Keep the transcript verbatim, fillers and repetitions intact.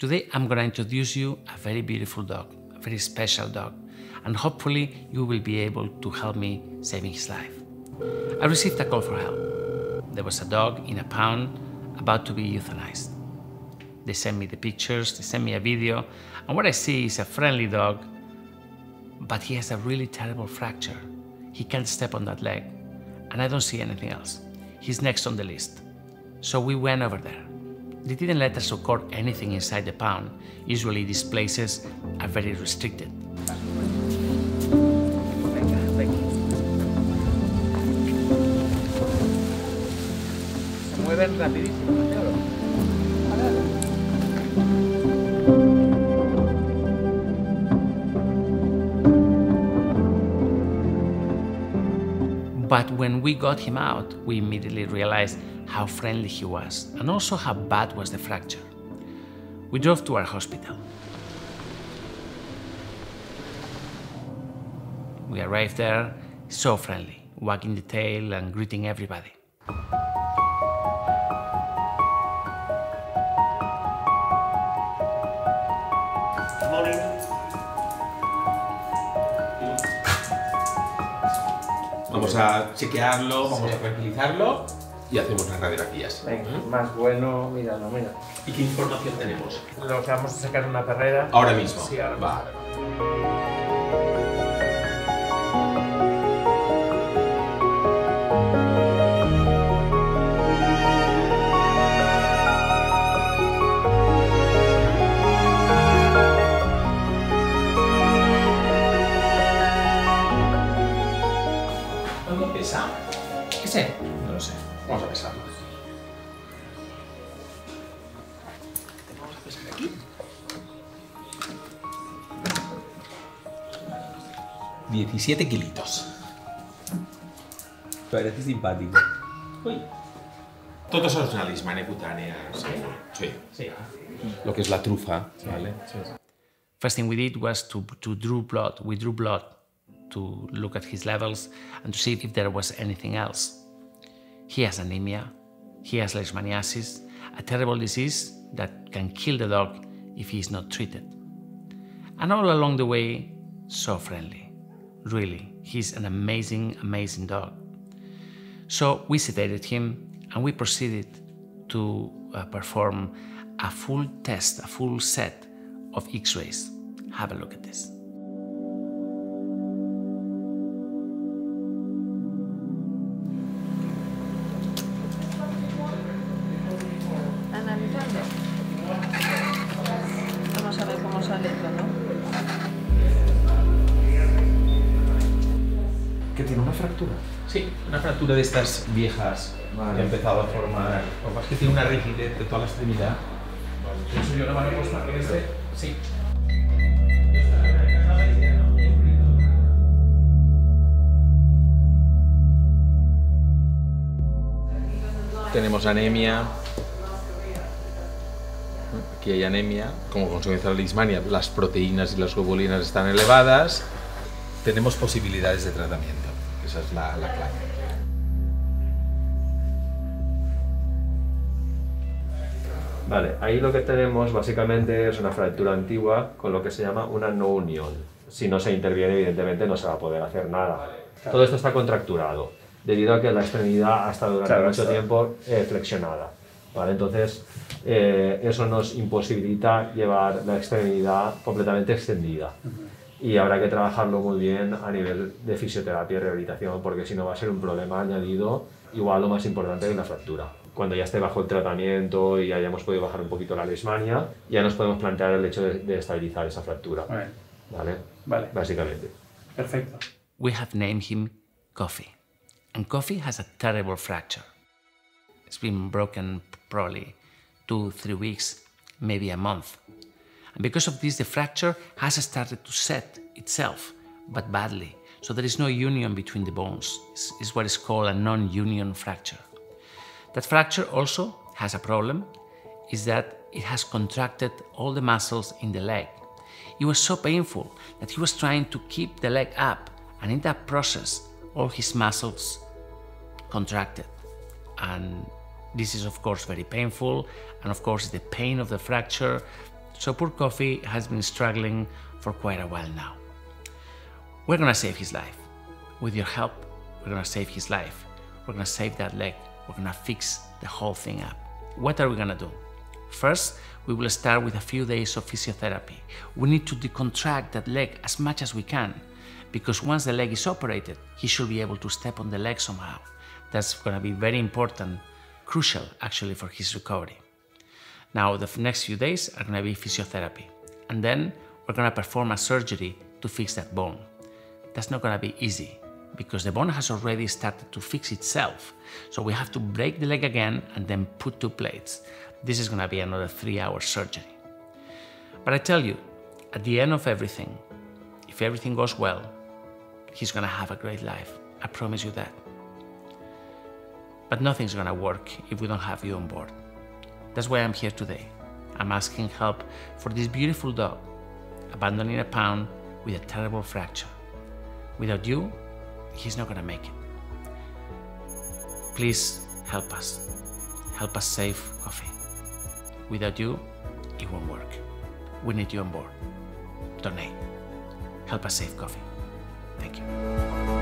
Today I'm going to introduce you a very beautiful dog, a very special dog, and hopefully you will be able to help me saving his life. I received a call for help. There was a dog in a pound about to be euthanized. They sent me the pictures, they sent me a video, and what I see is a friendly dog, but he has a really terrible fracture. He can't step on that leg, and I don't see anything else. He's next on the list. So we went over there. They didn't let us record anything inside the pound. Usually these places are very restricted. But when we got him out, we immediately realized how friendly he was and also how bad was the fracture. We drove to our hospital. We arrived there, so friendly, wagging the tail and greeting everybody. Vamos a chequearlo, vamos sí. a tranquilizarlo y hacemos las radiografías. Venga, ¿Mm? más bueno, míralo, mira. ¿Y qué información tenemos? Lo que vamos a sacar una perrera. ¿Ahora mismo? Sí, ahora mismo. Vale. ¿Qué sé? No lo sé. Vamos a pesarlo. Vamos a pesar aquí. diecisiete kilitos. Parece simpático. Uy. Todos son una leishmania cutánea. Sí. Sí. Sí. Lo que es la trufa, sí. ¿Vale? Sí. First thing we did was to, to drew blood. We drew blood. To look at his levels and to see if there was anything else. He has anemia, he has leishmaniasis, a terrible disease that can kill the dog if he is not treated. And all along the way, so friendly. Really, he's an amazing, amazing dog. So we sedated him and we proceeded to uh, perform a full test, a full set of X-rays. Have a look at this. ¿Que tiene una fractura? Sí, una fractura de estas viejas vale. que ha empezado a formar. Lo más que tiene una rigidez de toda la extremidad. Vale. Yo la mano puesta que este, sí. Tenemos anemia. Aquí hay anemia, como consecuencia de la leishmania, las proteínas y las globulinas están elevadas. Tenemos posibilidades de tratamiento, esa es la, la clave. Vale, ahí lo que tenemos básicamente es una fractura antigua con lo que se llama una no unión. Si no se interviene, evidentemente no se va a poder hacer nada. Todo esto está contracturado, debido a que la extremidad ha estado durante claro, mucho está. tiempo eh, flexionada. Vale, entonces, eh, eso nos imposibilita llevar la extremidad completamente extendida. Uh-huh. Y habrá que trabajarlo muy bien a nivel de fisioterapia y rehabilitación, porque si no va a ser un problema añadido, igual o más importante que la fractura. Cuando ya esté bajo el tratamiento y hayamos podido bajar un poquito la leishmania, ya nos podemos plantear el hecho de, de estabilizar esa fractura. Vale. ¿Vale? Vale. Básicamente. Perfecto. We have named him Coffee. And Coffee has a terrible fracture. It's been broken probably two, three weeks, maybe a month. And because of this, the fracture has started to set itself, but badly. So there is no union between the bones. It's, it's what is called a non-union fracture. That fracture also has a problem, is that it has contracted all the muscles in the leg. It was so painful that he was trying to keep the leg up, and in that process, all his muscles contracted. And this is, of course, very painful, and of course, the pain of the fracture. So poor Coffee has been struggling for quite a while now. We're gonna save his life. With your help, we're gonna save his life. We're gonna save that leg. We're gonna fix the whole thing up. What are we gonna do? First, we will start with a few days of physiotherapy. We need to decontract that leg as much as we can, because once the leg is operated, he should be able to step on the leg somehow. That's gonna be very important, crucial actually for his recovery. Now, the next few days are gonna be physiotherapy, and then we're gonna perform a surgery to fix that bone. That's not gonna be easy, because the bone has already started to fix itself. So we have to break the leg again and then put two plates. This is gonna be another three hour surgery. But I tell you, at the end of everything, if everything goes well, he's gonna have a great life. I promise you that. But nothing's gonna work if we don't have you on board. That's why I'm here today. I'm asking help for this beautiful dog, abandoning a pound with a terrible fracture. Without you, he's not gonna make it. Please help us. Help us save Coffee. Without you, it won't work. We need you on board. Donate. Help us save Coffee. Thank you.